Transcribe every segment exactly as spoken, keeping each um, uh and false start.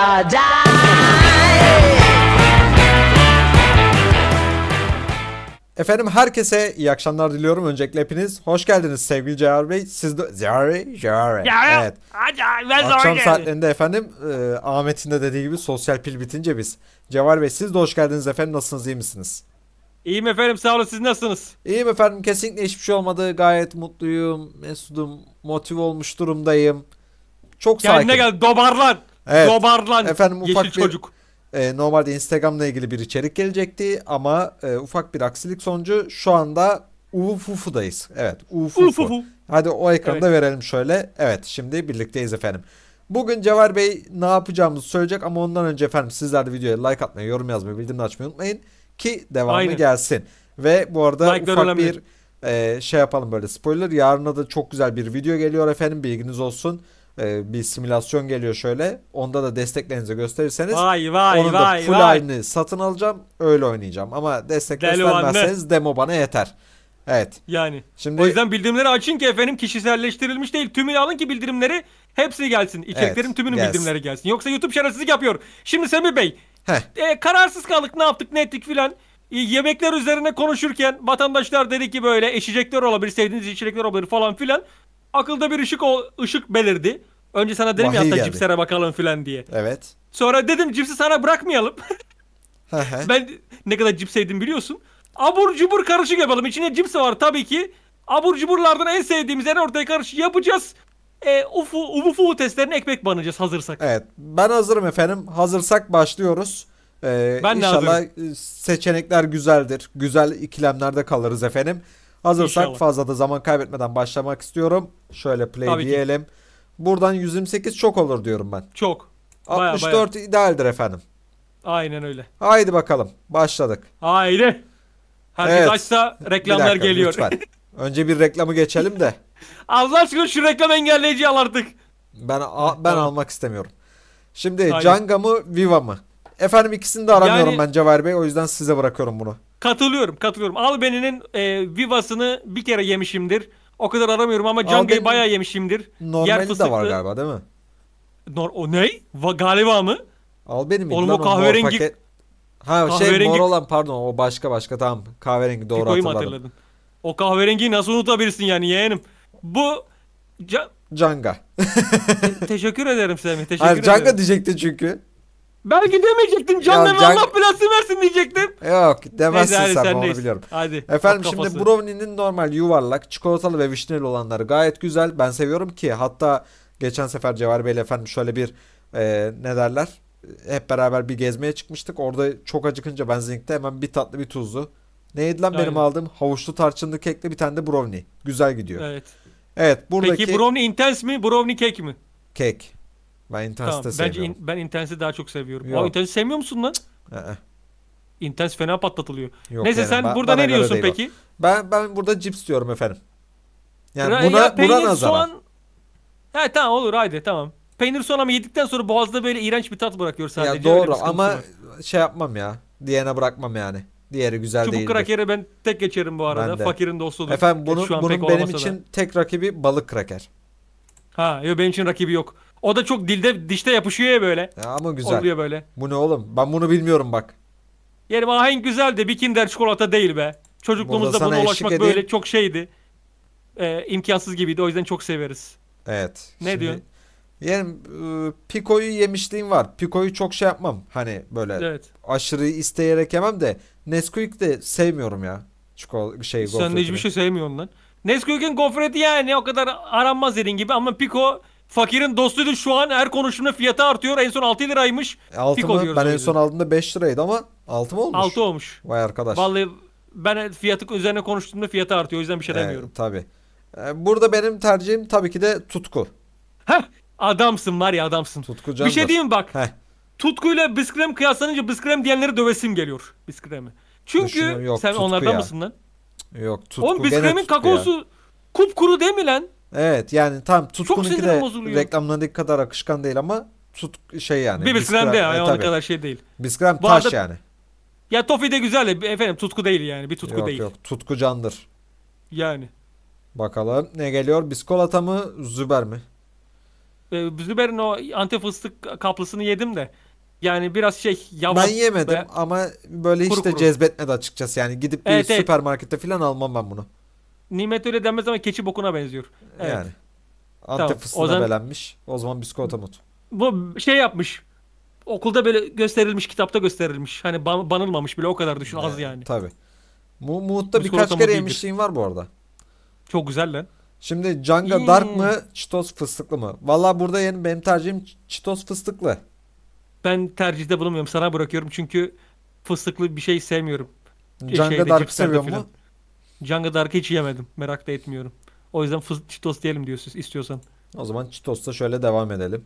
or die. Efendim herkese iyi akşamlar diliyorum. Öncelikle hepiniz hoş geldiniz sevgili Cevahir Bey. Siz de... Cevahir, Cevahir. Evet. Akşam saatlerinde efendim e, Ahmet'in de dediği gibi sosyal pil bitince biz. Cevahir Bey siz de hoş geldiniz efendim. Nasılsınız, iyi misiniz? İyiyim efendim, sağ olun. Siz nasılsınız? İyiyim efendim. Kesinlikle hiçbir şey olmadı. Gayet mutluyum, mesudum, motive olmuş durumdayım. Çok sakin. Kendine gel, dobarlan. Evet. Dobarlan. Efendim ufak yeşil bir... çocuk. Ee, normalde Instagram'la ilgili bir içerik gelecekti ama e, ufak bir aksilik sonucu şu anda Ufufu'dayız. Evet, Ufufu. Ufufu. Hadi o ekranda evet. Verelim şöyle. Evet, şimdi birlikteyiz efendim. Bugün Cevahir Bey ne yapacağımızı söyleyecek ama ondan önce efendim sizler de videoya like atmayı, yorum yazmayı, bildirimleri açmayı unutmayın ki devamı aynen gelsin. Ve bu arada like ufak bir e, şey yapalım, böyle spoiler. Yarına da çok güzel bir video geliyor efendim, bilginiz olsun. Bir simülasyon geliyor şöyle. Onda da desteklerinizi gösterirseniz vay, vay, onun da vay, full halini satın alacağım. Öyle oynayacağım. Ama destek Deli göstermezseniz anne. Demo bana yeter. Evet. Yani. Şimdi, o yüzden bildirimleri açın ki efendim kişiselleştirilmiş değil. Tümünü alın ki bildirimleri hepsi gelsin. İçeriklerin evet, tümünün gelsin. Bildirimleri gelsin. Yoksa YouTube şerefsizlik yapıyor. Şimdi Semih Bey. E, kararsız kaldık, ne yaptık ne ettik filan. E, yemekler üzerine konuşurken vatandaşlar dedi ki böyle eşecekler olabilir. Sevdiğiniz içecekler olabilir falan filan. Akılda bir ışık o ışık belirdi. Önce sana dedim ya hatta cipslere bakalım filan diye. Evet. Sonra dedim cipsi sana bırakmayalım. Ben ne kadar cips sevdim biliyorsun. Abur cubur karışık yapalım. İçinde cips var tabii ki. Abur cuburlardan en sevdiğimiz en ortaya karışık yapacağız. E, ufu, ufufu testlerine ekmek banacağız hazırsak. Evet, ben hazırım efendim. Hazırsak başlıyoruz. Ee, ben İnşallah hazırım. Seçenekler güzeldir. Güzel ikilemlerde kalırız efendim. Hazırsak İnşallah. Fazla da zaman kaybetmeden başlamak istiyorum. Şöyle play tabii diyelim. Ki. Buradan yüz yirmi sekiz çok olur diyorum ben. Çok. Baya, altmış dört baya. İdealdir efendim. Aynen öyle. Haydi bakalım. Başladık. Haydi. Herkes evet. Açsa reklamlar bir dakika, geliyor. Lütfen. Önce bir reklamı geçelim de. Allah aşkına şu reklam engelleyici al artık. Ben, a, ben almak istemiyorum. Şimdi Canga mı Viva mı? Efendim ikisini de aramıyorum yani... ben Cevahir Bey. O yüzden size bırakıyorum bunu. Katılıyorum, katılıyorum. Albeni'nin e, Viva'sını bir kere yemişimdir. O kadar aramıyorum ama Canga'yı bayağı yemişimdir. Normali de var galiba değil mi? Nor o ne? Va galiba mı? Albeni mi? Oğlum o kahverengi... Paket... Ha kahverengi... şey mor olan pardon o başka başka tamam. Kahverengi doğru hatırladım. hatırladım. O kahverengiyi nasıl unutabilirsin yani yeğenim? Bu... Can... Canga. Te teşekkür ederim Semih, teşekkür Hayır, ederim. Canga diyecekti çünkü. Belki demeyecektim. Canlarım can... Allah belasını versin diyecektim. Yok demezsin neyse, sen, sen onu biliyorum. Hadi, efendim şimdi brownie'nin normal yuvarlak, çikolatalı ve vişneli olanları gayet güzel. Ben seviyorum ki hatta geçen sefer Cevahir Bey'le efendim şöyle bir e, ne derler hep beraber bir gezmeye çıkmıştık. Orada çok acıkınca ben zinkte hemen bir tatlı bir tuzlu. Neydi lan aynen. Benim aldığım havuçlu tarçınlı kekli bir tane de brownie. Güzel gidiyor. Evet. Evet buradaki... Peki brownie intense mi brownie kek mi? Kek. Ben Intense'i tamam, de seviyorum. In, ben Intense'i daha çok seviyorum. Aa, Intense'i sevmiyor musun lan? Ee. Intense fena patlatılıyor. Yok, neyse yani, sen ben, burada ne diyorsun peki? O. Ben ben burada cips diyorum efendim. Yani ya, buna, ya, buna peynir, soğan... He tamam olur haydi tamam. Peynir soğan ama yedikten sonra boğazda böyle iğrenç bir tat bırakıyor sadece. Ya doğru ama var. Şey yapmam ya. Diğerine bırakmam yani. Diğeri güzel değil. Çubuk krakeri ben tek geçerim bu arada. Fakirin dostudur. Efendim bunu, bunun benim için da. Tek rakibi balık kraker. Ha yo, benim için rakibi yok. O da çok dilde dişte yapışıyor ya böyle. Ya ama güzel. Oluyor böyle. Bu ne oğlum? Ben bunu bilmiyorum bak. Yani ahenk güzel de bir Kinder çikolata değil be. Çocukluğumuzda buna ulaşmak edeyim. Böyle çok şeydi. Ee, imkansız gibiydi. O yüzden çok severiz. Evet. Ne şimdi, diyorsun? Yani e, Pico'yu yemişliğim var. Pico'yu çok şey yapmam. Hani böyle evet. Aşırı isteyerek yemem de Nesquik de sevmiyorum ya. Çikolata şey gofret. Sen de hiçbir şey sevmiyorsun lan. Nesquik'in gofreti yani o kadar aranmaz dediğin gibi ama Pico fakirin dostuydu şu an her konuşumda fiyatı artıyor. En son altı liraymış. altı mı? Ben en son aldığımda beş liraydı ama altı mı olmuş? altı olmuş. Vay arkadaş. Vallahi ben fiyatı üzerine konuştuğumda fiyatı artıyor. O yüzden bir şey ee, demiyorum. Tabii. Ee, burada benim tercihim tabii ki de Tutku. Heh, adamsın var ya adamsın. Tutku candır. Bir şey diyeyim bak. Heh. Tutkuyla Biskrem kıyaslanınca Biskrem diyenleri dövesim geliyor. Biskrem'i. Çünkü yok, sen onlardan ya. Mısın lan? Yok Tutku. Oğlum Biskrem'in kakaosu kupkuru değil mi lan? Evet yani tam Tutku'nunki de reklamlarındaki kadar akışkan değil ama tut şey yani. Bir Biskrem de yani e, o kadar şey değil. Biskrem taş arada, yani. Ya Tofi de güzel de efendim Tutku değil yani bir Tutku yok, değil. Yok yok Tutku candır. Yani. Bakalım ne geliyor? Biskolata mı Züber mi? Züber'in o antep fıstık kaplısını yedim de. Yani biraz şey yavaş. Ben yemedim be, ama böyle hiç kuru de kuru cezbetmedi açıkçası. Yani gidip bir evet, süpermarkette evet. falan almam ben bunu. Nimet öyle denmez ama keçi bokuna benziyor. Evet. Yani. Antep tamam, fıstığına o zaman belenmiş. O zaman biskota mut. Bu şey yapmış. Okulda böyle gösterilmiş, kitapta gösterilmiş. Hani ban banılmamış bile, o kadar düşün, az yani. Tabii. Mu Muhut'ta birkaç kere yemişliğim var bu arada. Çok güzel lan. Şimdi Canga hmm. dark mı, Çitos fıstıklı mı? Vallahi burada yani benim tercihim Çitos fıstıklı. Ben tercihte bulunmuyorum. Sana bırakıyorum çünkü fıstıklı bir şey sevmiyorum. Canga Şeyde, dark seviyor mu? Canga dark'ı hiç yemedim. Merak da etmiyorum. O yüzden Çitos diyelim diyorsun istiyorsan. O zaman Çitos'ta şöyle devam edelim.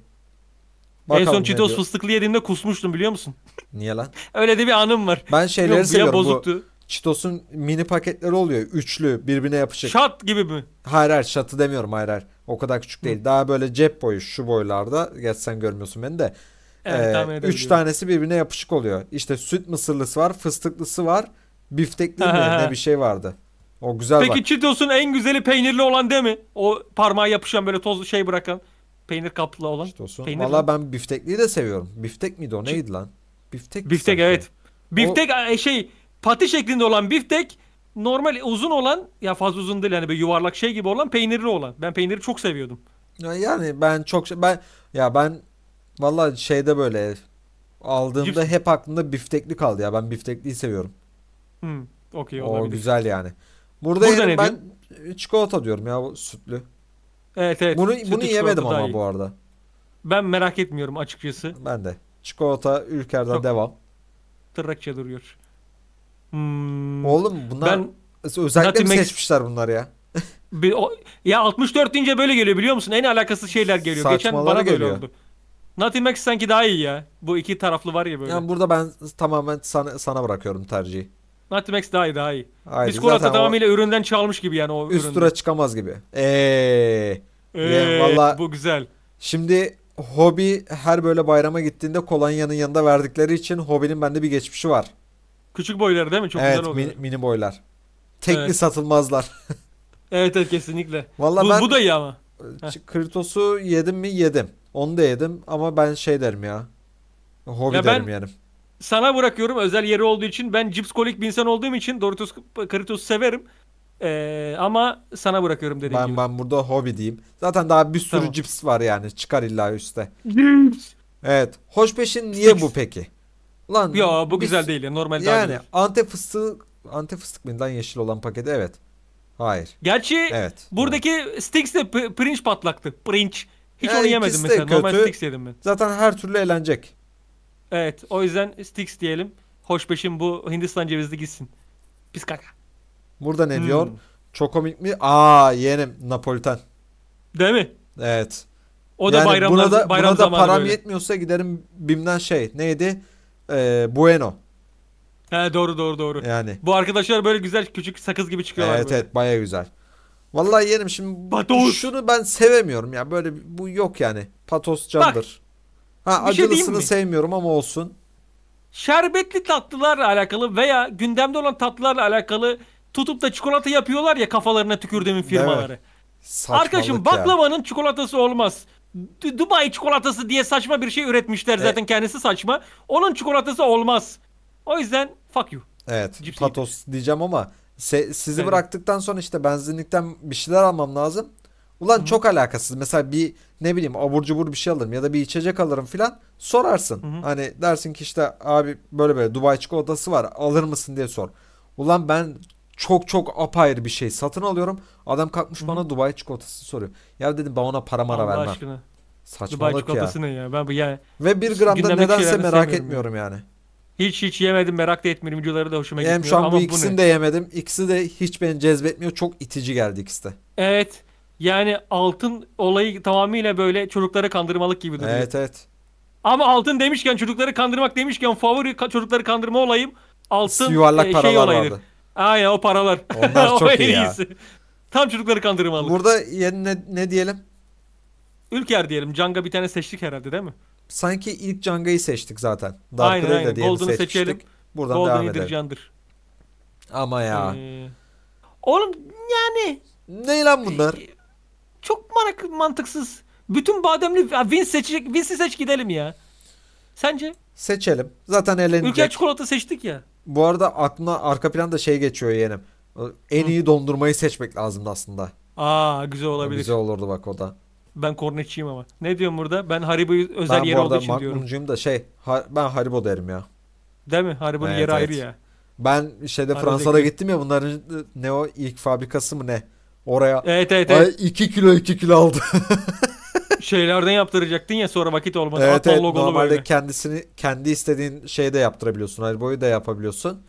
Bakalım, en son Çitos fıstıklı yediğimde kusmuştum biliyor musun? Niye lan? Öyle de bir anım var. Ben şeyleri Yok, seviyorum. Bozuktu. Bu Çitos'un mini paketleri oluyor. Üçlü, birbirine yapışık. Şat gibi mi? Hayır hayır, şatı demiyorum, hayır hayır. O kadar küçük Hı. değil. Daha böyle cep boyu, şu boylarda. Gerçi sen görmüyorsun beni de. Evet, ee, üç tanesi birbirine yapışık oluyor. İşte süt mısırlısı var, fıstıklısı var, biftekli mi ne bir şey vardı. O güzel. Peki bak, Çitos'un en güzeli peynirli olan değil mi? O parmağa yapışan böyle tozlu şey bırakan. Peynir kaplı olan. Peynir Valla mi? ben biftekliyi de seviyorum. Biftek miydi o? Neydi Ç lan? Biftek. Biftek evet. Biftek o... şey pati şeklinde olan biftek, normal uzun olan, ya fazla uzun değil yani, böyle yuvarlak şey gibi olan, peynirli olan. Ben peyniri çok seviyordum. Yani ben çok ben ya ben vallahi şeyde böyle aldığımda Cip... hep aklımda biftekli kaldı ya. Ben biftekliyi seviyorum. Hmm, okay, o güzel yani. Burada, Burada yerim, ben diyorsun? çikolata diyorum ya, bu sütlü. Evet evet. Bunu, bunu yemedim ama iyi. bu arada. Ben merak etmiyorum açıkçası. Ben de. Çikolata Ülker'den Çok devam. Tırrakça duruyor. Hmm, Oğlum bunlar ben, özellikle mi seçmişler bunlar ya? bir, o, ya altmış dört deyince böyle geliyor biliyor musun? En alakasız şeyler geliyor. Saçmaları Geçen bana geliyor. böyle oldu. Nothing Max sanki daha iyi ya. Bu iki taraflı var ya böyle. Yani burada ben tamamen sana, sana bırakıyorum tercihi. Natimax daha iyi daha iyi. Biskolata tamamıyla üründen çalmış gibi yani o üründen. Üst tura çıkamaz gibi. Eee. Eee valla bu güzel. Şimdi Hobi her böyle bayrama gittiğinde kolonyanın yanında verdikleri için Hobi'nin bende bir geçmişi var. Küçük boylar değil mi? Çok evet, güzel oluyor. Evet, min, mini boylar. Tekli evet. satılmazlar. evet evet kesinlikle. Valla bu, ben bu da iyi ama. Kritos'u yedim mi? Yedim. Onu da yedim ama ben şey derim ya. Hobi ya derim ben... yerim. Sana bırakıyorum, özel yeri olduğu için. Ben cips kolik bir insan olduğum için Doritos, Kritos'u severim. Ee, ama sana bırakıyorum dediğim ben, gibi. Ben burada Hobi diyeyim. Zaten daha bir sürü tamam. cips var yani. Çıkar illa üstte. Cips. Evet. Hoşbeş'in niye Six. bu peki? Lan. Ya bu biz, güzel değil ya. Normal yani, daha Yani Antep fıstığı, Antep fıstık mıydı lan yeşil olan paketi? Evet. Hayır. Gerçi evet, buradaki evet. Sticks de pirinç patlaktı. Pirinç. Hiç yani onu yemedim mesela. Normal Sticks yedim ben. Zaten her türlü eğlenecek. Evet, o yüzden Sticks diyelim. Hoşbeş'in bu Hindistan cevizli gitsin. Pis kaka. Burada ne hmm. diyor? Çokomik mi? Aa yeğenim, Napoliten. Değil mi? Evet. O da yani bayramlar, buna da, bayram buna da param böyle. yetmiyorsa giderim BİM'den şey neydi? Ee, bueno. He doğru doğru doğru. Yani. Bu arkadaşlar böyle güzel küçük sakız gibi çıkıyorlar. Evet böyle. evet baya güzel. Vallahi yeğenim şimdi Patos. şunu ben sevemiyorum ya, böyle bu yok yani. Patos candır. Bak. Ha, acılısını şey sevmiyorum ama olsun. Şerbetli tatlılarla alakalı veya gündemde olan tatlılarla alakalı tutup da çikolata yapıyorlar ya, kafalarına tükürdüğümün firmaları. Arkadaşım baklavanın ya. çikolatası olmaz. D Dubai çikolatası diye saçma bir şey üretmişler zaten, evet. kendisi saçma. Onun çikolatası olmaz. O yüzden fuck you. Evet, Cips Patos yedim. diyeceğim ama sizi evet. bıraktıktan sonra işte benzinlikten bir şeyler almam lazım. Ulan Hı-hı. çok alakasız. Mesela bir ne bileyim abur cubur bir şey alırım ya da bir içecek alırım filan. Sorarsın. Hı-hı. Hani dersin ki işte abi böyle böyle Dubai çikolatası var, alır mısın diye sor. Ulan ben çok çok apayrı bir şey satın alıyorum. Adam kalkmış Hı-hı. bana Dubai çikolatası soruyor. Ya dedim ben ona para mara Allah vermem. Aşkına. Saçmalık Dubai çikolatası ya. ne ya? Ben bu ya. Ve bir gramda nedense merak etmiyorum yani. yani. Hiç hiç yemedim, merak da etmiyorum. Videoları da hoşuma Yem, gitmiyor. Şu an Ama bu ikisini bu de yemedim. İkisi de hiç beni cezbetmiyor. Çok itici geldi ikisi de. Evet. Yani altın olayı tamamıyla böyle çocukları kandırmalık gibi duruyor. Evet evet. Ama altın demişken, çocukları kandırmak demişken, favori ka çocukları kandırma olayım altın yuvarlak e, şey paralar olayıdır. Vardı. Aynen o paralar. Onlar o çok iyi ya. Tam çocukları kandırmalık. Burada yani ne, ne diyelim? Ülker diyelim. Canga bir tane seçtik herhalde değil mi? Sanki ilk Canga'yı seçtik zaten. Dark aynen aynen. Golden'ı seçelim. Buradan Golden devam edelim. Candır. Ama ya. Ee, oğlum yani. Ne lan bunlar? Çok mantıksız. Bütün bademli Vince seçecek. Vince'i seç gidelim ya. Sence? Seçelim. Zaten elenecek. Ülker çikolata seçtik ya. Bu arada aklına arka planda şey geçiyor yeğenim. En Hı. iyi dondurmayı seçmek lazımdı aslında. Aa, güzel olabilir. Güzel olurdu bak o da. Ben kornetçiyim ama. Ne diyorum burada? Ben Haribo'yu özel ben yeri olduğu için diyorum. Ben Magnum'cuyum da şey. Ha, ben Haribo derim ya. Değil mi? Haribo'nun evet, yeri evet. ayrı ya. Ben şeyde Haribo'da Fransa'da gibi. gittim ya bunların ne o ilk fabrikası mı ne? Oraya evet, evet, ay, evet. iki kilo iki kilo aldı. Şeylerden yaptıracaktın ya sonra vakit olmadı. Evet, evet normalde böyle. kendisini kendi istediğin şeyde yaptırabiliyorsun. Haribo'yu da yapabiliyorsun.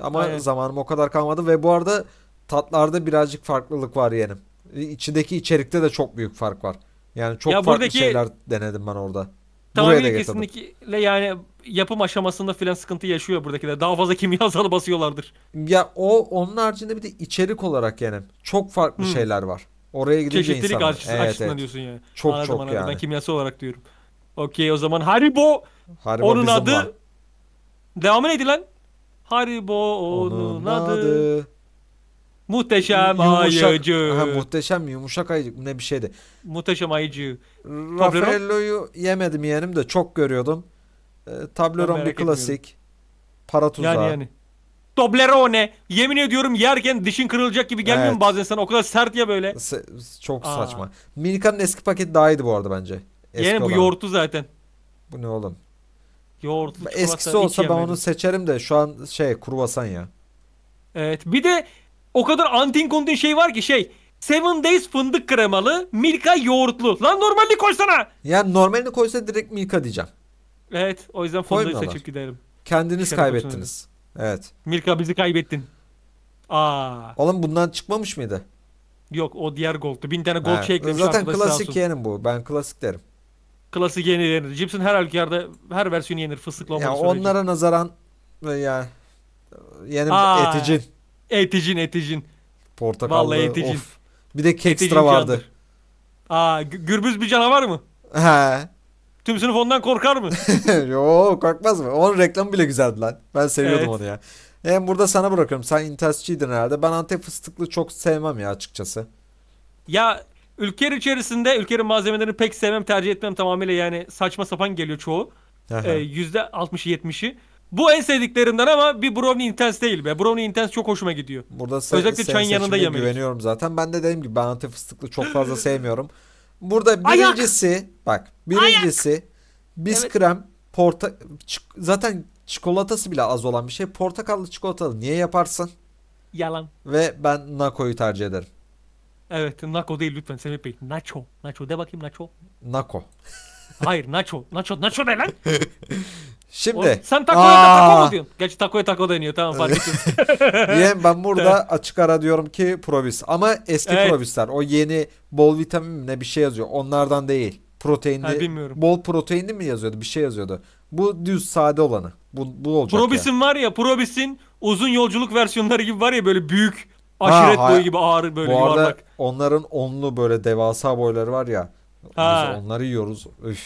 Ama aynen. zamanım o kadar kalmadı ve bu arada tatlarda birazcık farklılık var yeğenim. İçindeki içerikte de çok büyük fark var. Yani çok ya farklı buradaki şeyler denedim ben orada. Tamamıyla kesinlikle yani yapım aşamasında filan sıkıntı yaşıyor buradakiler. Daha fazla kimyasal basıyorlardır. Ya o onun haricinde bir de içerik olarak yani çok farklı hmm. şeyler var. Oraya gidince insanlar. Çeşitlilik açısından evet, evet. diyorsun yani. Çok anladım, çok anladım. yani. Ben kimyasal olarak diyorum. Okey o zaman Haribo. Haribo onun adı. Var. Devamı neydi lan? Haribo onun, onun adı. adı. Muhteşem yumuşak, ayıcı. Ha, muhteşem yumuşak ayıcı. Ne bir şeydi. Muhteşem ayıcı. Toblerone'yu yemedim yeğenim de çok görüyordum. E, Toblerone bir klasik. Para tuzağı. Yani yani. Toblerone. Yemin ediyorum yerken dişin kırılacak gibi gelmiyor evet. mu bazen sana? O kadar sert ya böyle. Se çok Aa. saçma. Milka'nın eski paketi daha iyiydi bu arada bence. Eski yani bu olan. Yoğurtlu zaten. Bu ne oğlum? Yoğurtlu. Eskisi olsa ben yemedim. Onu seçerim de şu an şey kruvasan ya. Evet bir de o kadar antin kontin şey var ki şey. Seven Days fındık kremalı, Milka yoğurtlu. Lan normalini koysana. Yani normalini koysa direkt Milka diyeceğim. Evet o yüzden fındığı seçip gidelim. Kendiniz Şişen kaybettiniz. Evet. Milka bizi kaybettin. Aa. Oğlum bundan çıkmamış mıydı? Yok o diğer goldtu. Bin tane gold evet. şey eklemiş. Zaten klasik yenim bu. Ben klasik derim. Klasik yenir. Cipsin her halükarda her versiyonu yenir. Fıstıklı olmalı. Ya onlara söyleyecek. nazaran ya yenim Aa. eticin. Eticin eticin. Portakallı. Vallahi eticin. Of. Bir de kekstra vardı. Aa, gürbüz bir canavar mı? He. Tüm sınıf ondan korkar mı? Yo korkmaz mı? Onun reklamı bile güzeldi lan. Ben seviyordum evet. onu ya. Hem burada sana bırakırım. Sen intensçiydin herhalde. Ben Antep fıstıklı çok sevmem ya açıkçası. Ya Ülker içerisinde Ülker'in malzemelerini pek sevmem, tercih etmem tamamıyla yani saçma sapan geliyor çoğu. ee, yüzde altmışı yetmişi. Bu en sevdiklerimden ama bir Brownie Intense değil be. Brownie Intense çok hoşuma gidiyor. Burada se özellikle çayın yanında yemeği. Güveniyorum zaten. Ben de dediğim gibi ben Antep fıstıklı çok fazla sevmiyorum. Burada birincisi Ayak. bak birincisi Ayak. Biskrem evet. porta çik, zaten çikolatası bile az olan bir şey. Portakallı çikolatalı niye yaparsın? Yalan. Ve ben Naco'yu tercih ederim. Evet Naco değil lütfen Semih Bey. Nacho. Nacho de bakayım Nacho. Naco. Hayır Nacho. Nacho. Nacho ne lan? Şimdi. Oğlum, sen Taco'ya da Taco mu diyorsun? Gerçi Taco'ya Taco deniyor tamam fark ettim. Yeğen ben burada açık ara diyorum ki Probis. Ama eski evet. Probisler. O yeni bol vitamin ne bir şey yazıyor. Onlardan değil. Proteinli. Ha, bol proteinli mi yazıyordu? Bir şey yazıyordu. Bu düz sade olanı. Bu, bu olacak Probis'in yani. var ya Probis'in uzun yolculuk versiyonları gibi var ya böyle büyük aşiret ha, boyu gibi ağır böyle yuvarlak. Bu arada onların onlu böyle devasa boyları var ya. Ha. Biz onları yiyoruz. Üf.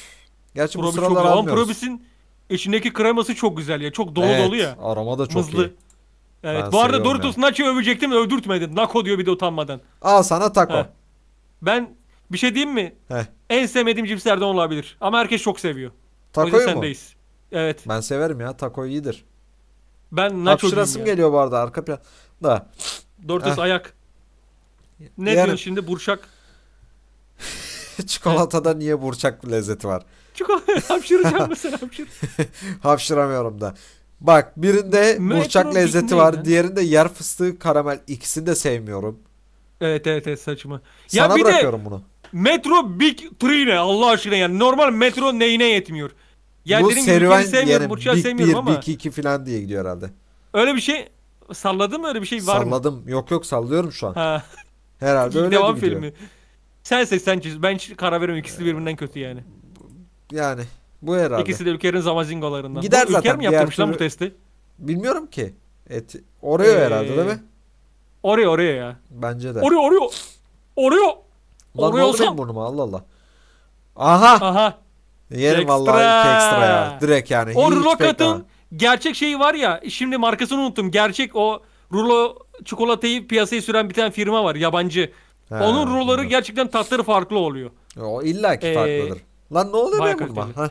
Gerçi Probis bu sıralar almıyoruz. Probis'in İçindeki kreması çok güzel ya. Çok dolu evet, dolu ya. Aroma da çok Mızlı. iyi. Evet. Ben bu arada Doritos yani. Nacho'yu övecektim de övdürtmedin. Naco diyor bir de utanmadan. Al sana Taco. Heh. Ben bir şey diyeyim mi? Heh. En sevmediğim cipslerden olabilir. Ama herkes çok seviyor. Taco'yu mu? Sendeyiz. Evet. Ben severim ya. Taco iyidir. Ben Nacho Hapşırasım geliyor bu arada. Arka plan. Da. Doritos Heh. ayak. Ne yani... diyorsun şimdi Burçak? Çikolatada evet. niye burçak lezzeti var? Çikolata hapşıracak mısın hapşır? Hapşıramıyorum da. Bak birinde M burçak lezzeti var. Yani. Diğerinde yer fıstığı karamel. İkisini de sevmiyorum. Evet evet, evet saçma. Sana ya bir bırakıyorum de, bunu. Metro Big Three ne? Allah aşkına yani. Normal metro neyine yetmiyor. Yani bu serüven yerim. Big bir, Big iki falan diye gidiyor herhalde. Öyle bir şey salladım mı? Öyle bir şey var Salladım. mı? Salladım. Yok yok sallıyorum şu an. Ha. Herhalde öyle gidiyor. Filmi. Sen seç sen çiz. Ben karar veriyorum. İkisi ee, birbirinden kötü yani. Yani bu herhalde. İkisi de Ülker'in zamazingolarından. Gider bu, zaten. Ülker mi yaptırmış lan bu testi? Bilmiyorum ki. Et, oraya ee, herhalde değil mi? Oraya oraya ya. Bence de. Oraya oraya. Oraya. Oraya olsam. Burnuma, Allah Allah. Aha. Aha. Yerim ekstra. Vallahi ekstra ya. Direkt yani. O Rulokat'ın gerçek şeyi var ya. Şimdi markasını unuttum. Gerçek o rulo çikolatayı piyasaya süren bir tane firma var. Yabancı. He, onun ruloları evet. gerçekten tatları farklı oluyor. O illa ki farklıdır. Ee, Lan ne oluyor benim bununla?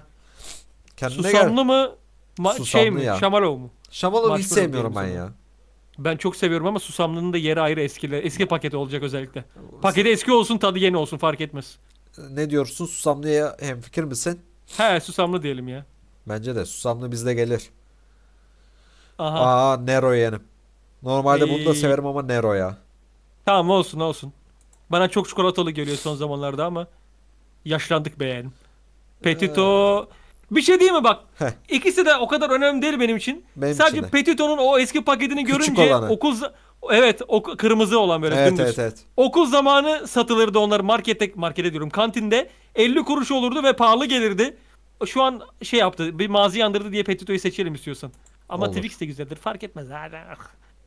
Susamlı gel. mı? Susamlı şey mi? Ya. Şamalov mu? Şamalov'u hiç sevmiyorum ben ya. Ben çok seviyorum ama susamlının da yeri ayrı eskili. Eski paketi olacak özellikle. Paketi eski olsun, tadı yeni olsun fark etmez. Ne diyorsun? Susamlıya hemfikir misin? He, susamlı diyelim ya. Bence de susamlı bizde gelir. Aha. Aa, Nero yenim. Normalde ee... bunu da severim ama Nero ya. Tamam olsun olsun. Bana çok çikolatalı geliyor son zamanlarda ama yaşlandık be yeğenim. Petito. Ee... Bir şey diyeyim mi bak? Heh. İkisi de o kadar önemli değil benim için. Benim Sadece için Petito'nun o eski paketini Küçük görünce olanı. okul evet o kırmızı olan böyle evet, dümdüz. Evet, evet. Okul zamanı satılırdı onlar markette, markete diyorum kantinde elli kuruş olurdu ve pahalı gelirdi. Şu an şey yaptı, bir mazi yandırdı diye Petito'yu seçelim istiyorsan. Ama olur. Twix de güzeldir fark etmez.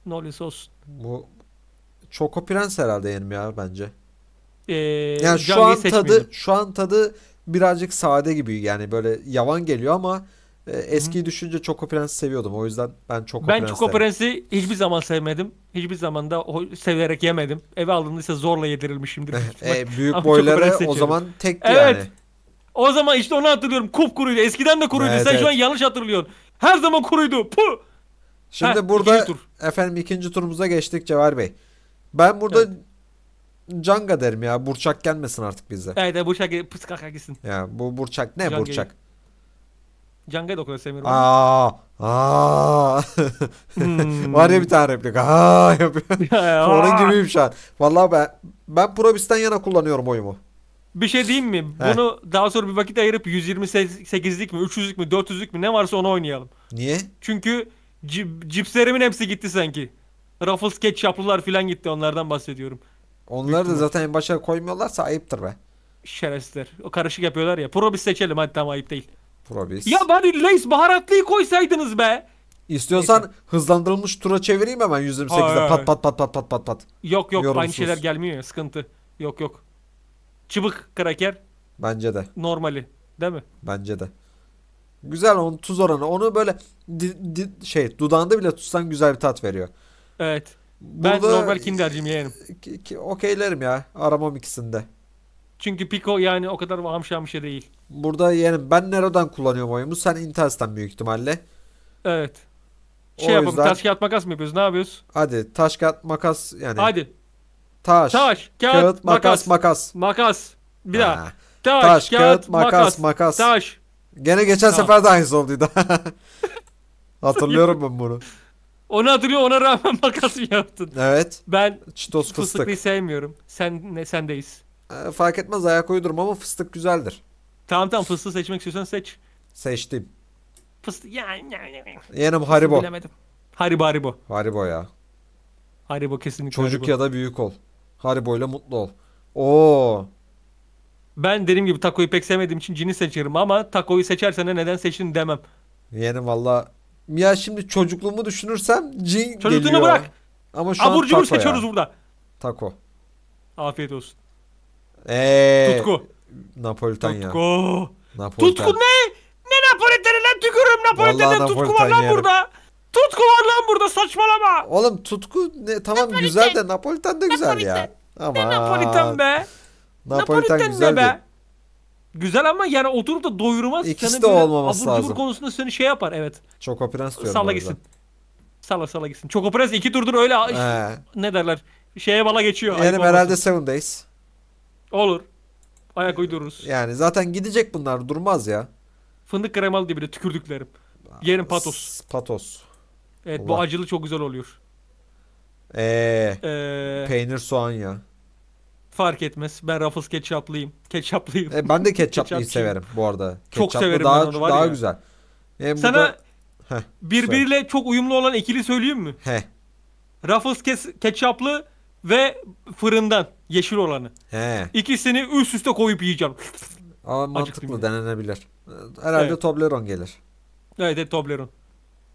Ne olursa olsun. Bu Choco Prens herhalde yerim ya bence. Ee, yani şu an tadı şu an tadı birazcık sade gibi yani böyle yavan geliyor ama e, eskiyi Hı. düşünce Choco Prens'i seviyordum. O yüzden ben Choco Prens'i Ben Choco Prens'i hiçbir zaman sevmedim. Hiçbir zaman da severek yemedim. Eve alındıysa zorla yedirilmişimdir. e, büyük boyları o zaman tekti evet. yani. O zaman işte onu hatırlıyorum. Kupkuruydu. Eskiden de kuruydu. Evet, Sen evet. şu an yanlış hatırlıyorsun. Her zaman kuruydu. Puh. Şimdi Heh, burada ikinci tur. efendim ikinci turumuza geçtik Cevahir Bey. Ben burada evet. Canga derim ya. Burçak gelmesin artık bize. Evet Burçak pıskaka gitsin. Ya bu Burçak ne Canga'yı. Burçak? Canga'yı da o kadar sevmiyorum. Aa, aa. hmm. Var ya bir tane replik. Aa yapıyor. Onun gibiyim şu an. Vallahi ben ben Probis'ten yana kullanıyorum oyumu. Bir şey diyeyim mi? Heh. Bunu daha sonra bir vakit ayırıp yüz yirmi sekizlik mi, üç yüzlük mü, dört yüzlük mü ne varsa onu oynayalım. Niye? Çünkü cipslerimin hepsi gitti sanki. Ruffles, ketçaplılar filan gitti, onlardan bahsediyorum. Onları da zaten en başa koymuyorlarsa ayıptır be. Şerefsizler. O karışık yapıyorlar ya. Probis seçelim hadi, tamam ayıp değil. Probis. Ya bari Lays baharatlıyı koysaydınız be. İstiyorsan Neyse. hızlandırılmış tura çevireyim hemen yüz yirmi sekizde pat pat pat pat pat pat pat. Yok yok Yorumsuz. aynı şeyler gelmiyor ya, sıkıntı. Yok yok. Çıbık kraker. Bence de. Normali değil mi? Bence de. Güzel onun tuz oranı. Onu böyle di, di, şey dudağında bile tutsan güzel bir tat veriyor. Evet. Ben Burada, normal Kinder'cim yeğenim. Okeylerim ya. Aramam ikisinde. Çünkü Pico yani o kadar hamşam şey değil. Burada yeğenim ben Nero'dan kullanıyorum oyumu. Sen Intense'den büyük ihtimalle. Evet. Şey o yapalım yüzden... taş kağıt makas mı yapıyoruz? Ne yapıyoruz? Hadi taş kağıt makas yani. Hadi. Taş, taş, kağıt, kağıt makas, makas, makas. Makas. Bir daha. Ha. Taş, taş kağıt, kağıt, makas, makas. Taş. Gene geçen tamam. sefer de aynısı olduydu. Hatırlıyorum ben bunu. Onu hatırlıyor, ona rağmen makas mı yaptın? Evet. Ben Çitos fıstık. Fıstıklıyı sevmiyorum. Sen ne sendeyiz. E, fark etmez ayak uydurma ama fıstık güzeldir. Tamam tamam fıstığı seçmek istiyorsan seç. Seçtim. Fıstık yani. Yenim Haribo. Bilemedim. Haribo Haribo. Haribo ya. Haribo kesinlikle. Çocuk Haribo. ya da büyük ol. Haribo'yla mutlu ol. Oo. Ben dediğim gibi Taco'yu pek sevmediğim için cini seçerim ama Taco'yu seçersen de neden seçtin demem. Yani valla ya şimdi çocukluğumu düşünürsem cin geliyor. Çocukluğunu bırak. Ama şu Abur cubur seçiyoruz ya. burada. Taco. Afiyet olsun. Eee. Tutku. Napoliten ya. Tutku. Napoliten. Tutku ne? Ne Napoliten'den tükürüm. Napoliten'den tutku var lan burada. Tutku var lan burada, saçmalama. Oğlum tutku ne, tamam Napoliten. güzel de Napoliten de güzel Napoliten. ya. Ama. Ne Napoliten be. Napoliten, Napoliten be. Güzel ama yani oturup da doyurmaz. İkisi de olmaması lazım. Abur cubur konusunda seni şey yapar evet. Choco Prens diyorum. Salla gitsin. Salla salla gitsin. Choco Prens iki turdur öyle ee. ne derler. Şeye bala geçiyor. Yani herhalde Seven Days. Olur. Ayak uydururuz. Yani zaten gidecek bunlar, durmaz ya. Fındık kremalı diye bile tükürdüklerim. Yerim Patos. Patos. Evet Allah. Bu acılı çok güzel oluyor. Eee. Ee, peynir soğan ya. Fark etmez. Ben Ruffles ketçaplıyım. Ketçaplıyım. E, ben de ketçaplıyı severim bu arada. Çok ketçaplı severim daha, ben onu var daha ya. güzel. Yani Sana burada... Heh, birbiriyle söyle. çok uyumlu olan ikili söyleyeyim mi? He. Ruffles ke ketçaplı ve fırından yeşil olanı. He. İkisini üst üste koyup yiyeceğim. Ama mantıklı denenebilir. Herhalde evet. Toblerone gelir. Evet, evet Toblerone.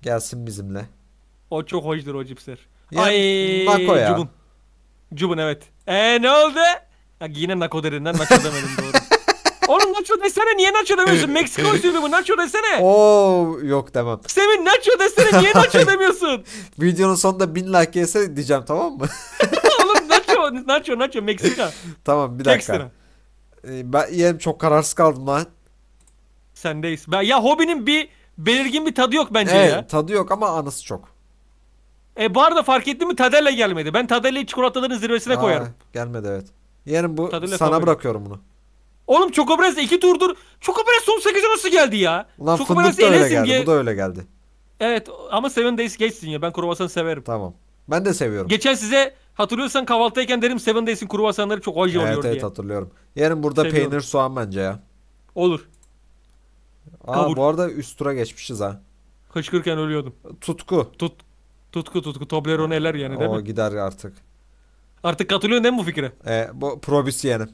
Gelsin bizimle. O çok hoşdur o cipsler. Ya, Ay, Nako ya. Cubun. Cubun evet. Eee ne oldu? Ya yine Nako derinden Nacho demedim doğru. Oğlum Nacho desene, niye Nacho demiyorsun? Meksika usulü bu, Nacho desene. Oo yok demem. Sevin Nacho desene, niye Nacho demiyorsun? Videonun sonunda bin like yese diyeceğim, tamam mı? Oğlum Nacho, Nacho, Nacho Meksika. Tamam bir dakika. Meksika. Ben yerim, çok kararsız kaldım lan. Sendeyiz. Ya Hobi'nin bir belirgin bir tadı yok bence evet, ya. Evet, tadı yok ama anısı çok. E bu arada fark ettin mi, Tadelle gelmedi. Ben Tadelle'yi çikolataların zirvesine ha, koyarım. Gelmedi evet. Yerim bu Tadelle sana tabii. Bırakıyorum bunu. Oğlum Chocobrez iki turdur. Chocobrez son sekize nasıl geldi ya? Ulan Fındık da öyle geldi. Ge bu da öyle geldi. Evet ama Seven Days geçsin ya. Ben kruvasanı severim. Tamam. Ben de seviyorum. Geçen size hatırlıyorsan kahvaltıdayken derim Seven Days'in kruvasanları çok acı evet, oluyor evet, diye. Evet hatırlıyorum. Yerim burada seviyorum. Peynir soğan bence ya. Olur. Aa Kabur. Bu arada üst tura geçmişiz ha. Hışkırken ölüyordum. Tutku. Tut Tutku tutku Toblerone'ler yani değil o, mi? O gider artık. Artık katılıyorsun değil mi bu fikre? E, bu Probis yani.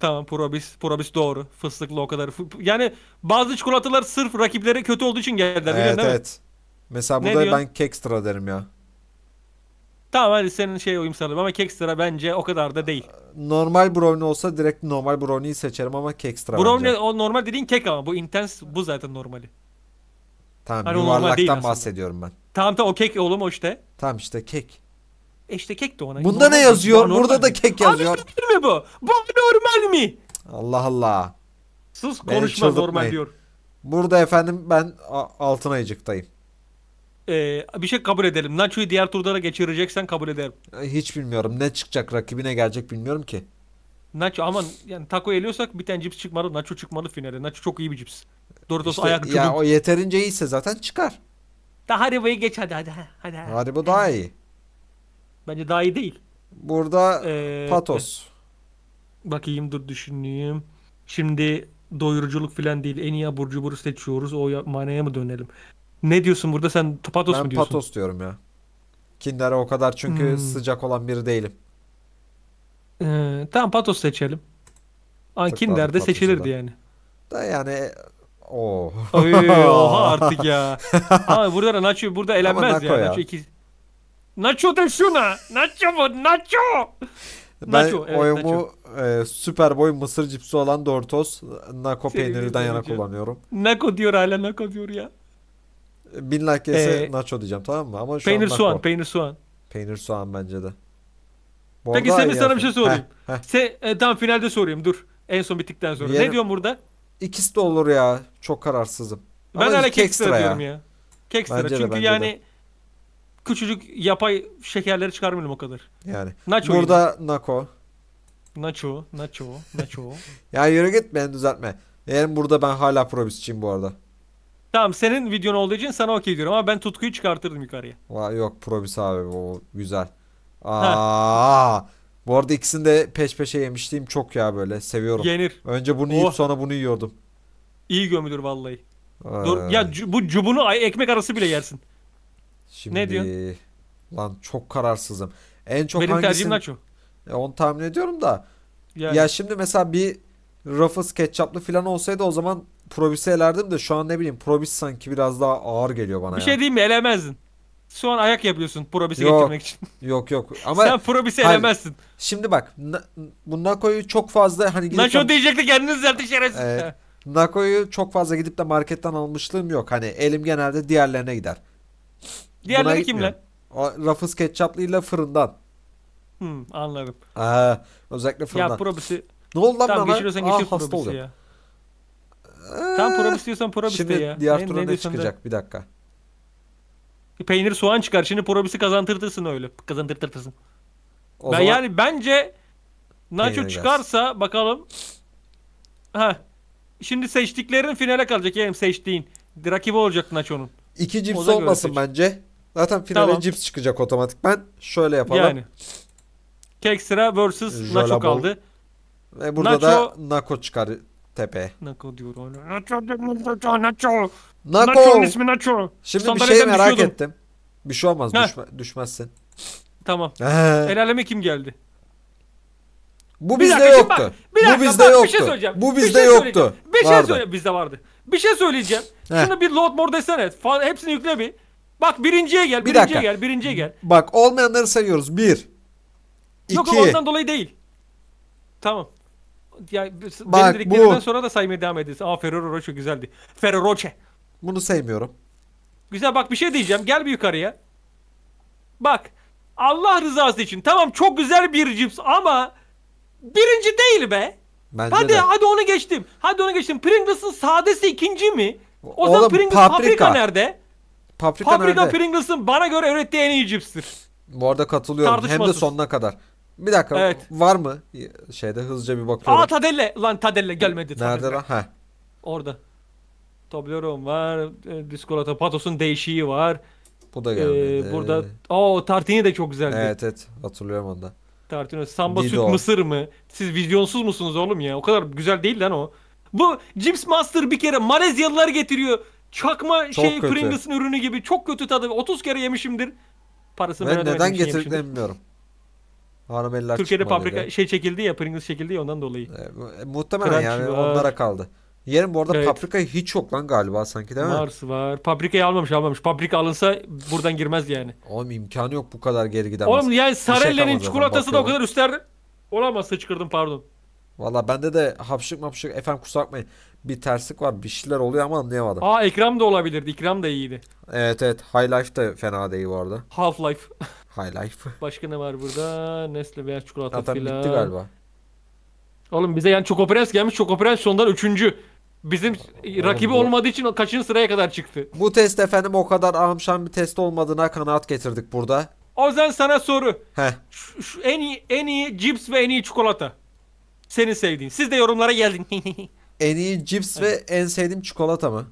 Tamam Probis. Probis doğru. Fıstıklı o kadar. Yani bazı çikolatalar sırf rakiplere kötü olduğu için geldiler. Evet değil evet. Mi? Mesela ne burada diyorsun? Ben Kekstra derim ya. Tamam hadi senin şeye uyum sağladım ama Kekstra bence o kadar da değil. Normal brownie olsa direkt normal brownie'yi seçerim ama Kekstra brownie bence. O normal dediğin kek ama bu intense bu zaten normali. Tamam hani yuvarlaktan bahsediyorum ben. Tamam tamam o kek oğlum o işte. Tamam işte kek. E işte kek de ona. Bunda normal ne yazıyor? Normal. Burada da kek yazıyor. Abi mi bu? Bu normal mi? Allah Allah. Sus konuşma normal diyor. Burada efendim ben altın ayıcıktayım. Ee, bir şey kabul edelim. Nacho'yu diğer turlara geçireceksen kabul ederim. Hiç bilmiyorum. Ne çıkacak? Rakibine gelecek bilmiyorum ki. Nacho aman yani taco eliyorsak bir tane cips çıkmalı. Nacho çıkmalı finale. Nacho çok iyi bir cips. Doritos işte, ayak kübü. Ya o yeterince iyiyse zaten çıkar. Da Haribo'yu geç hadi hadi. hadi. Haribo daha iyi. Bence daha iyi değil. Burada ee, Patos. Bakayım dur düşüneyim. Şimdi doyuruculuk filan değil. En iyi abur cubur seçiyoruz. O manaya mı dönelim? Ne diyorsun burada sen Patos ben mu diyorsun? Ben Patos diyorum ya. Kinder'e o kadar çünkü hmm. sıcak olan biri değilim. Ee, tamam Patos seçelim. An Kinder'de seçilirdi da. Yani. Da yani o. Oha artık ya. Ama burada Nacho burada elenmez ya. ya. Nacho iki. Nacho de şuna. Nacho mu? Nacho. Ben Nacho, evet, oyumu e, süper boy mısır cipsi olan Doritos Naco peynirinden yana kullanıyorum. Naco diyor hala Naco diyor ya. Bin like yese ee, Nacho diyeceğim tamam mı? Ama şu peynir soğan, peynir soğan. Peynir soğan bence de. Bu peki Semih sana bir şey sorayım. Heh, heh. Se, e, tam finalde sorayım dur. En son bittikten sonra. Yerim, ne diyorsun burada? İkisi de olur ya. Çok kararsızım. Ben hala Kekstra diyorum ya. Kekstra çünkü yani de. Küçücük yapay şekerleri çıkarmıyorum o kadar. Yani. Nacho burada yine. Naco. Nacho, Nacho, Nacho. Ya yürü git beni düzeltme. Yerim burada ben hala Probisçiyim bu arada. Tamam senin videon olduğu için sana okey diyorum ama ben Tutku'yu çıkartırdım yukarıya. Vay yok Probis abi o güzel. Aa, bu arada ikisini de peş peşe yemişliğim çok ya böyle seviyorum. Yenir. Önce bunu oh. yiyip sonra bunu yiyordum. İyi gömülür vallahi. Ay. Dur ya bu cubunu ekmek arası bile yersin. Şimdi, ne diyorsun? Lan çok kararsızım. En çok benim tercihim Nacho. Ya onu tahmin ediyorum da. Yani. Ya şimdi mesela bir Ruffles ketçaplı falan olsaydı o zaman Probis'i elerdim de şu an ne bileyim Probis sanki biraz daha ağır geliyor bana. Bir ya. Şey diyeyim mi elemezdin. Şu an ayak yapıyorsun Probis'i getirmek için. Yok yok ama. Sen Probis'i elemezsin. Şimdi bak bu Naco'yu çok fazla hani. Nacho diyecekti kendiniz zaten şerefsiz. E, Naco'yu çok fazla gidip de marketten almışlığım yok. Hani elim genelde diğerlerine gider. Diğerleri kimler? Ruffles ketçaplı ile fırından. Hmm, anladım. Aa, özellikle fırından. Ya Probis'i. Ne oldu lan tamam, bana? Geçir hasta oluyor. Ya. Tam Probis diyorsan Probis şimdi de ya. Şimdi diğer tura ne çıkacak da. Bir dakika. Peynir soğan çıkar. Şimdi Probis'i kazandırtırsın öyle. Kazandırtırsın. O ben zaman... yani bence Nacho peynir çıkarsa gelsin. Bakalım. Ha. Şimdi seçtiklerin finale kalacak yani seçtiğin. Rakibi olacak Nacho'nun. İki cips olmasın seç. Bence. Zaten finale tamam. Cips çıkacak otomatikman. Şöyle yapalım. Yani. Kekstra versus Nacho kaldı. Ve burada Nacho... da Naco çıkar. Tepe. Naco diyor ona. Nacho, Nacho, Nacho. Naco'nun ismi Nacho. Şimdi Standart bir şey merak düşüyordum. Ettim. Bir şey olmaz düşme, düşmezsin. Tamam. El aleme kim geldi? Bu bizde dakika, yoktu. Bak, dakika, bu bizde yoktu. Şey bu bizde şey yoktu. Bir şey söyleyeceğim. Bizde vardı. Bir şey söyleyeceğim. Şunu bir load more desene. Hepsini yükle bir. Bak birinciye gel. Birinciye bir gel. Birinciye gel. Bak olmayanları sayıyoruz. Bir. Yok, iki. Yok ondan dolayı değil. Tamam. Ya bak, benim dediklerimden sonra da saymaya devam edilsin. Aa Ferrero Rocher güzeldi. Ferrero Rocher. Bunu sevmiyorum. Güzel bak bir şey diyeceğim. Gel bir yukarıya. Bak. Allah rızası için. Tamam çok güzel bir cips ama birinci değil be. Bence hadi de. hadi onu geçtim. Hadi onu geçtim. Pringles'ın sadesi ikinci mi? O zaman Pringles paprika. paprika nerede? Paprika, paprika Pringles'ın bana göre ürettiği en iyi cipstir. Bu arada katılıyorum. Hem de sonuna kadar. Bir dakika, evet. Var mı? Şeyde hızlıca bir bakıyorum. Aa, Tadelle. Lan Tadelle gelmedi. Tadelle. Nerede lan? Heh. Orada. Toblerone var. Biskolata Patos'un değişiği var. Bu da gelmedi. Ee, burada. Oo, tartini de çok güzeldi. Evet evet. Hatırlıyorum onda. Tartini. Samba Dido. Süt mısır mı? Siz vizyonsuz musunuz oğlum ya? O kadar güzel değil lan o. Bu Chips Master bir kere Malezyalılar getiriyor. Çakma çok şey kötü. Pringles'ın ürünü gibi. Çok kötü tadı. otuz kere yemişimdir. Parasını ben neden getirdiklerini bilmiyorum. Türkiye'de paprika ya. şey çekildi ya, Pringles çekildi ya, ondan dolayı. E, muhtemelen Crunch yani var. Onlara kaldı. Yerim bu arada, evet. Paprika hiç yok lan galiba sanki, değil mi? Mars var. Paprikayı almamış almamış. Paprika alınsa buradan girmez yani. Oğlum imkanı yok, bu kadar geri gidemez. Oğlum yani Sarelle'nin şey çikolatası da o kadar üstler olamaz, sıçkırdım pardon. Valla bende de hapşık mapşık, efendim kusura bakmayın. Bir terslik var, bir şeyler oluyor ama anlayamadım. Aa, Ekrem de olabilirdi. Ekrem de iyiydi. Evet evet. High Life de fena değil bu arada. Half Life. High Life. Başka ne var burada? Nestle veya çikolata filan. Zaten bitti galiba. Oğlum bize yani Chocoprens gelmiş. Chocoprens sondan üçüncü. Bizim oğlum, rakibi bu... olmadığı için kaçıncı sıraya kadar çıktı? Bu test efendim o kadar ahımşan bir test olmadığına kanaat getirdik burada. O zaman sana soru. Heh. Şu, şu en iyi, en iyi cips ve en iyi çikolata. Senin sevdiğin. Siz de yorumlara geldin. En iyi cips evet. ve en sevdiğim çikolata mı?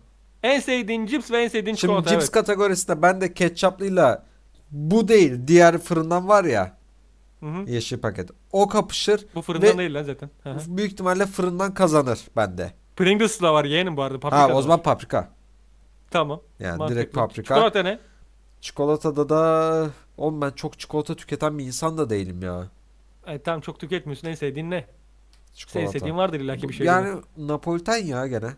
En sevdiğin cips ve en sevdiğin Şimdi çikolata. Şimdi cips evet. kategorisinde ben de ketçaplıyla bu değil, diğer fırından var ya. Hı hı. Yeşil paket. O kapışır. Bu fırından değil lan zaten. Hı hı. Büyük ihtimalle fırından kazanır bende. Pringles'la var yeğenim bu arada. Paprika ha o zaman var. Paprika. Tamam. Yani mantıklı. Direkt paprika. Çikolata ne? Çikolatada da oğlum ben çok çikolata tüketen bir insan da değilim ya. E, tamam çok tüketmiyorsun. En sevdiğin ne? Senin sevdiğin vardır illaki bir şey. Yani gibi. Napoliten ya gene.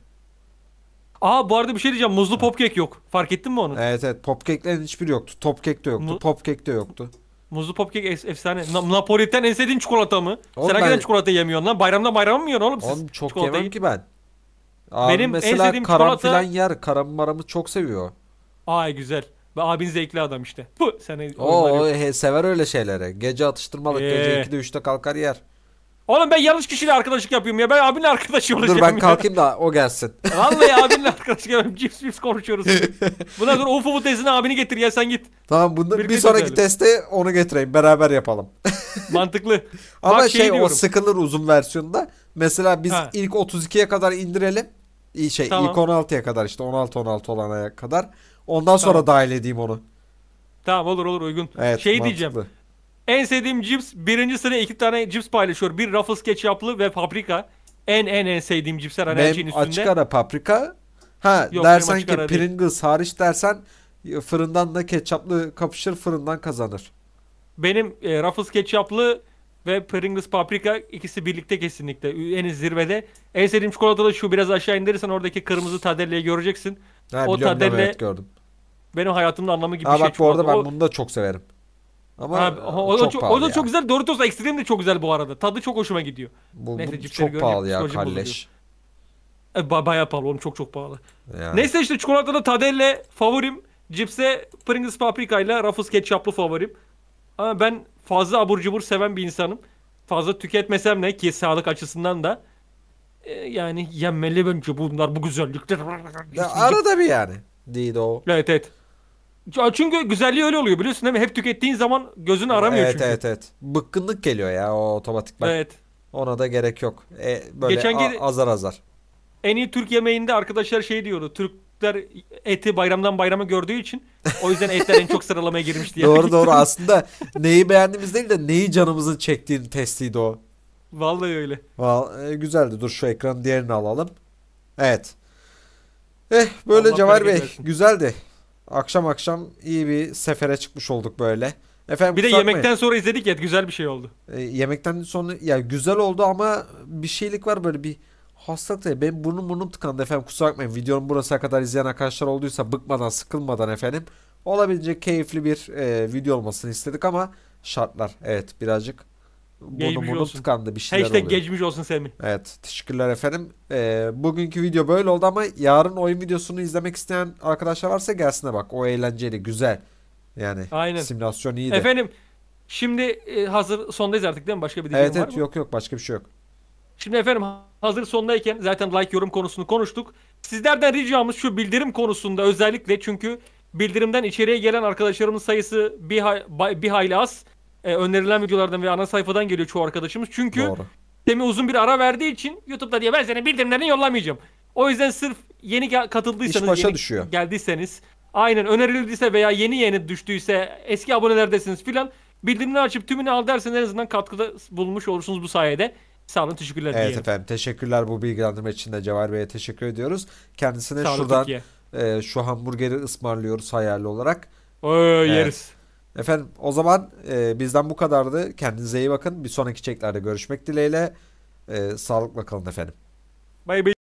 Aa bu arada bir şey diyeceğim. Muzlu popkek yok. Fark ettin mi onu? Evet evet. Popkeklerin hiçbiri yoktu. Topkek de yoktu. Mu Popkek de yoktu. Muzlu popkek efsane. Na Napoliten en sevdiğin çikolata mı? Oğlum sen hakikaten ben... çikolata yemiyorsun lan. Bayramda bayram mı yiyorsun oğlum siz? Oğlum çok çikolatayı... yemem ki ben. Abi benim mesela en sevdiğim karam çikolata... filan yer. Karam maramı çok seviyor. Ay güzel. Abin zevkli adam işte. Bu seni. Oo he, sever öyle şeyleri. Gece atıştırmalık. Ee... Gece ikide üçte kalkar yer. Oğlum ben yanlış kişiyle arkadaşlık yapıyorum ya. Ben abinle arkadaş olacağım. Dur ben kalkayım ya. Da o gelsin. Vallahi abinle arkadaşlık yapıyorum. Cips cips konuşuyoruz. Buna dur ufu bu testine abini getir ya sen git. Tamam bunda bir, bir sonraki teste onu getireyim. Beraber yapalım. Mantıklı. Ama bak, şey, şey o sıkılır uzun versiyonda. Mesela biz ha. ilk otuz ikiye kadar indirelim. Şey tamam. ilk on altıya kadar işte on altı on altı olana kadar. Ondan sonra tamam. dahil edeyim onu. Tamam olur olur uygun. Evet, şey mantıklı. Diyeceğim. En sevdiğim cips birinci sıraya iki tane cips paylaşıyor. Bir Ruffles ketçaplı ve paprika. En en en sevdiğim cipsler alerjinin üstünde. Açık ara paprika. Ha yok, dersen ki Pringles değil. Hariç dersen fırından da ketçaplı kapışır, fırından kazanır. Benim e, Ruffles ketçaplı ve Pringles paprika ikisi birlikte kesinlikle en zirvede. En sevdiğim çikolata da şu, biraz aşağı indirirsen oradaki kırmızı Tadelle'yi göreceksin. Ha, o Tadelle evet, gördüm. Benim hayatımın anlamı gibi ha, bir şey. Bak bu arada ben o... bunu da çok severim. Ama abi, o, çok, o da ya. Çok güzel. Doritos Extreme de çok güzel bu arada. Tadı çok hoşuma gidiyor. Bu, neyse, bu çok pahalı ya kalleş. E, bayağı pahalı oğlum, çok çok pahalı. Yani. Neyse işte çikolatada Tadelle favorim. Cipse Pringles paprikayla Ruffles ketçaplı favorim. Ama ben fazla abur cubur seven bir insanım. Fazla tüketmesem ne ki sağlık açısından da. E, yani yenmeli bence bunlar, bu güzellikler. Ya, arada bir yani. Dido. Evet evet. Çünkü güzelliği öyle oluyor biliyorsun değil mi? Hep tükettiğin zaman gözünü aramıyor evet, çünkü. Evet evet. Bıkkınlık geliyor ya o otomatik. Bak. Evet. Ona da gerek yok. E, böyle geçen azar azar. En iyi Türk yemeğinde arkadaşlar şey diyordu. Türkler eti bayramdan bayrama gördüğü için o yüzden etler en çok sıralamaya girmişti. Yani. Doğru doğru aslında neyi beğendiğimiz değil de neyi canımızın çektiğini testiydi o. Vallahi öyle. Vallahi, e, güzeldi. Dur şu ekranın diğerini alalım. Evet. Eh böyle Allah Cevahir Bey gelsin. Güzeldi. Akşam akşam iyi bir sefere çıkmış olduk böyle. Efendim, bir de yemekten bakmayın. Sonra izledik ya, güzel bir şey oldu. E, yemekten sonra ya güzel oldu ama bir şeylik var böyle, bir hastalık da. Benim burnum burnum tıkandı efendim, kusura bakmayın. Videonun burasına kadar izleyen arkadaşlar olduysa bıkmadan sıkılmadan efendim. Olabilecek keyifli bir e, video olmasını istedik ama şartlar evet birazcık burnum burnum tıkandı bir şeyler oluyor. Hashtag geçmiş olsun Semih. Evet teşekkürler efendim. Ee, bugünkü video böyle oldu ama yarın oyun videosunu izlemek isteyen arkadaşlar varsa gelsin de bak. O eğlenceli güzel. Yani aynen. Simülasyon iyiydi. Efendim şimdi hazır sondayız artık değil mi? Başka bir dilim evet, var evet, mı? Evet yok yok başka bir şey yok. Şimdi efendim hazır sondayken zaten like yorum konusunu konuştuk. Sizlerden ricamız şu bildirim konusunda özellikle, çünkü bildirimden içeriye gelen arkadaşlarımın sayısı bir, hay bir hayli az. Ee, önerilen videolardan ve ana sayfadan geliyor çoğu arkadaşımız. Çünkü Temi uzun bir ara verdiği için YouTube'da diye ben senin bildirimlerini yollamayacağım. O yüzden sırf yeni katıldıysanız, yeni düşüyor. geldiyseniz, aynen önerildiyse veya yeni yeni düştüyse, eski abonelerdesiniz filan, bildirimleri açıp tümünü al derseniz en azından katkıda bulunmuş olursunuz bu sayede. Sağ olun, teşekkürler diyelim. Evet efendim, teşekkürler bu bilgilendirme için de Cevahir Bey'e teşekkür ediyoruz. Kendisine sağ şuradan e, şu hamburgeri ısmarlıyoruz hayali olarak. Oy, evet. Yeriz. Efendim o zaman e, bizden bu kadardı. Kendinize iyi bakın. Bir sonraki çeklerde görüşmek dileğiyle. E, sağlıkla kalın efendim. Bay bay.